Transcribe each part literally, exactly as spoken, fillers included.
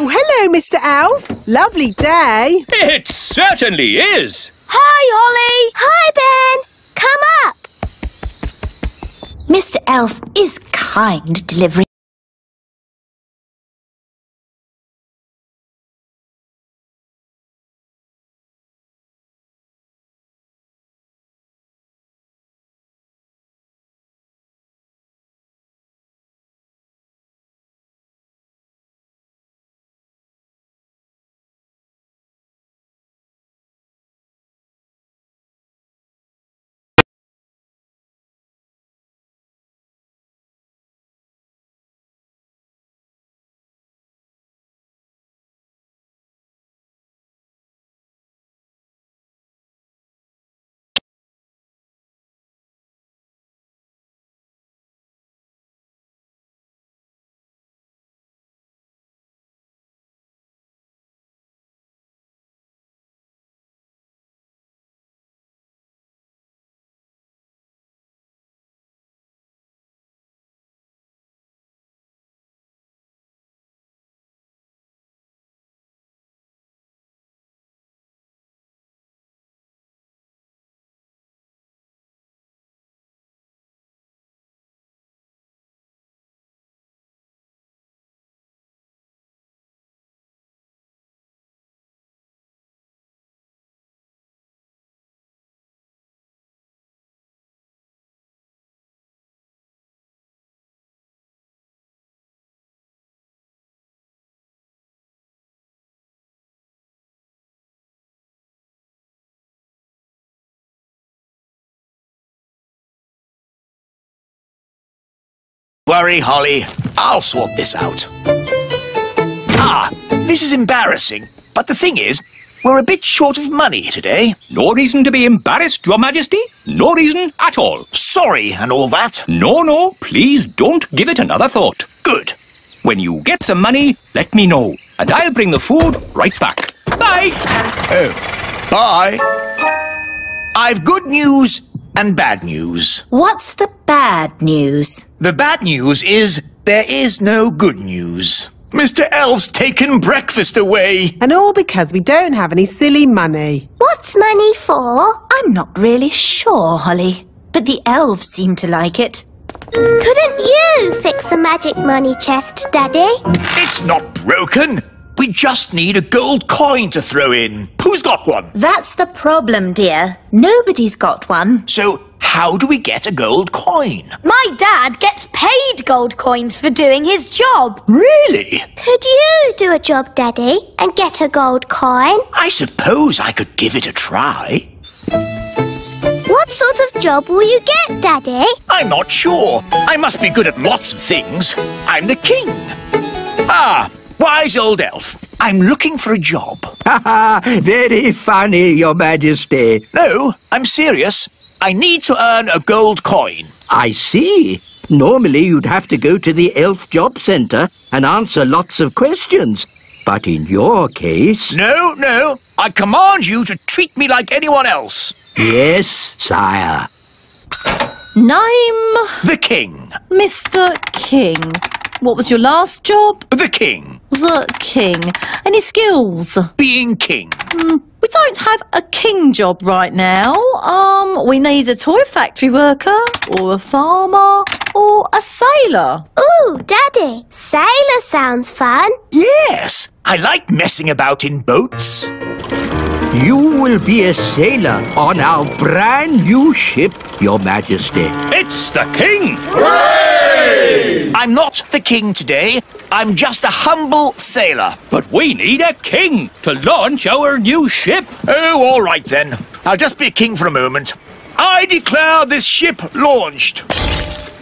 Oh, hello, Mister Elf. Lovely day. It certainly is. Hi, Ollie. Hi, Ben. Come up. Mister Elf is kind, delivering. Don't worry, Holly. I'll sort this out. Ah, this is embarrassing. But the thing is, we're a bit short of money today. No reason to be embarrassed, Your Majesty. No reason at all. Sorry and all that. No, no, please don't give it another thought. Good. When you get some money, let me know, and I'll bring the food right back. Bye! Oh, bye. I've good news and bad news. What's the bad news? The bad news is there is no good news. Mister Elf's taken breakfast away. And all because we don't have any silly money. What's money for? I'm not really sure, Holly. But the elves seem to like it. Couldn't you fix the magic money chest, Daddy? It's not broken. We just need a gold coin to throw in. Who's got one? That's the problem, dear. Nobody's got one. So how do we get a gold coin? My dad gets paid gold coins for doing his job. Really? Could you do a job, Daddy, and get a gold coin? I suppose I could give it a try. What sort of job will you get, Daddy? I'm not sure. I must be good at lots of things. I'm the king. Ah! Wise old elf, I'm looking for a job. Ha ha, very funny, Your Majesty. No, I'm serious. I need to earn a gold coin. I see. Normally you'd have to go to the Elf Job Centre and answer lots of questions. But in your case... No, no, I command you to treat me like anyone else. Yes, sire. Naim... The King. Mister King. What was your last job? The King. The King. Any skills? Being king. Mm, we don't have a king job right now. Um, we need a toy factory worker, or a farmer, or a sailor. Ooh, Daddy, sailor sounds fun. Yes, I like messing about in boats. You will be a sailor on our brand new ship, Your Majesty. It's the King! Hooray! I'm not the king today. I'm just a humble sailor. But we need a king to launch our new ship. Oh, all right then. I'll just be a king for a moment. I declare this ship launched.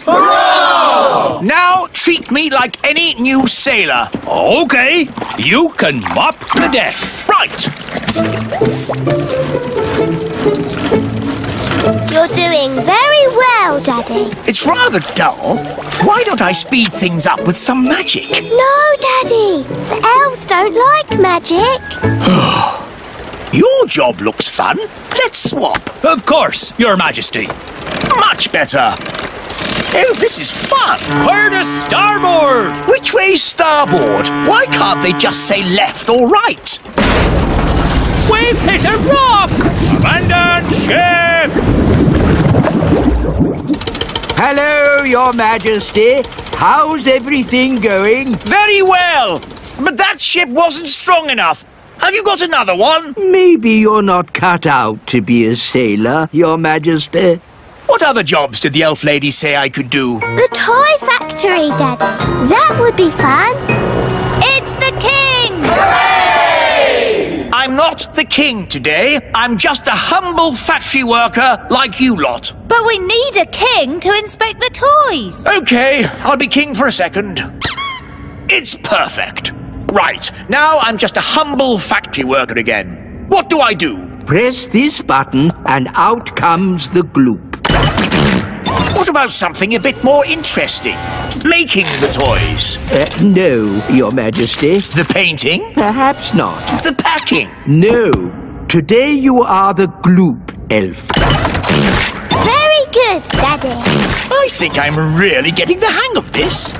Hurrah! Now treat me like any new sailor. Okay, you can mop the deck. Right. You're doing very well, Daddy. It's rather dull. Why don't I speed things up with some magic? No, Daddy. The elves don't like magic. Your job looks fun. Let's swap. Of course, Your Majesty. Much better. Oh, this is fun! Where to starboard? Which way's starboard? Why can't they just say left or right? We've hit a rock! Abandon ship! Hello, Your Majesty. How's everything going? Very well! But that ship wasn't strong enough. Have you got another one? Maybe you're not cut out to be a sailor, Your Majesty. What other jobs did the elf lady say I could do? The toy factory, Daddy. That would be fun. It's the king! Hooray! I'm not the king today. I'm just a humble factory worker like you lot. But we need a king to inspect the toys. Okay, I'll be king for a second. It's perfect. Right, now I'm just a humble factory worker again. What do I do? Press this button and out comes the gloop. What about something a bit more interesting? Making the toys. Uh, no, Your Majesty. The painting? Perhaps not. The packing? No. Today you are the gloop elf. Very good, Daddy. I think I'm really getting the hang of this.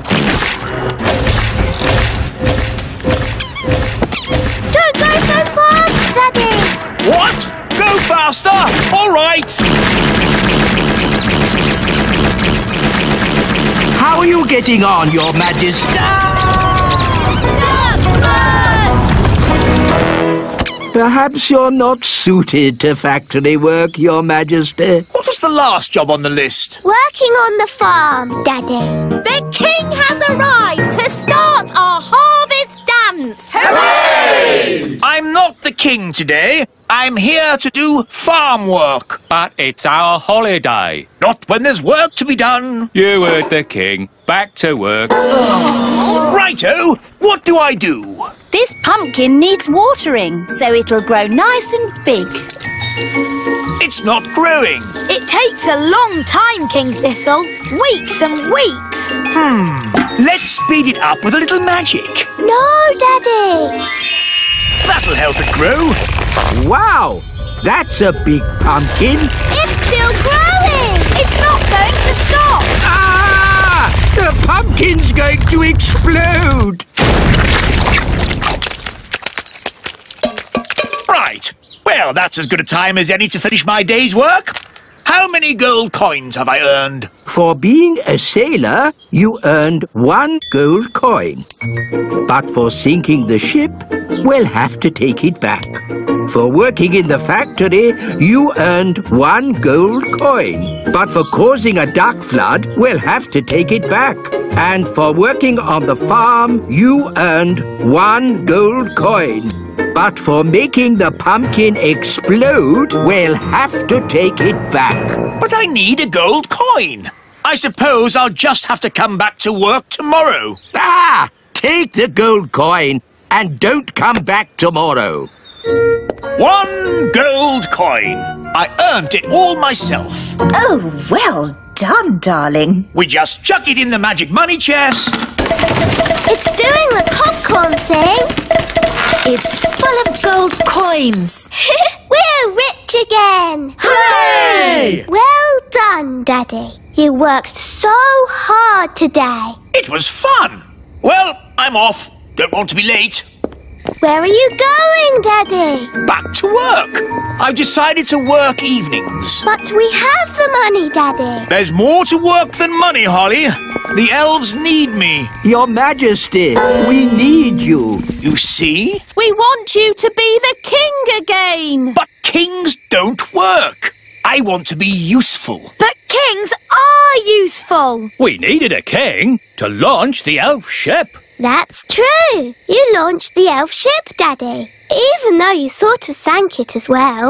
Don't go so fast, Daddy. What? Go faster! All right. How are you getting on, Your Majesty? Perhaps you're not suited to factory work, Your Majesty. What was the last job on the list? Working on the farm, Daddy. The king has arrived to start our harvest dance. Hooray! I'm not the king today. I'm here to do farm work. But it's our holiday. Not when there's work to be done. You heard the king. Back to work. Oh. Righto, what do I do? This pumpkin needs watering, so it'll grow nice and big. It's not growing. It takes a long time, King Thistle. Weeks and weeks. Hmm, let's speed it up with a little magic. No, Daddy. That'll help it grow. Wow! That's a big pumpkin! It's still growing! It's not going to stop! Ah! The pumpkin's going to explode! Right. Well, that's as good a time as any to finish my day's work. How many gold coins have I earned? For being a sailor, you earned one gold coin. But for sinking the ship, we'll have to take it back. For working in the factory, you earned one gold coin. But for causing a duck flood, we'll have to take it back. And for working on the farm, you earned one gold coin. But for making the pumpkin explode, we'll have to take it back. But I need a gold coin. I suppose I'll just have to come back to work tomorrow. Ah! Take the gold coin and don't come back tomorrow. One gold coin. I earned it all myself. Oh, well done, darling. We just chuck it in the magic money chest. It's doing the popcorn thing. It's full of gold coins. We're rich again. Hooray! Well done, Daddy. You worked so hard today. It was fun. Well, I'm off. Don't want to be late. Where are you going, Daddy? Back to work. I've decided to work evenings. But we have the money, Daddy. There's more to work than money, Holly. The elves need me. Your Majesty, we need you. You see? We want you to be the king again. But kings don't work. I want to be useful. But kings are useful. We needed a king to launch the elf ship. That's true. You launched the elf ship, Daddy. Even though you sort of sank it as well.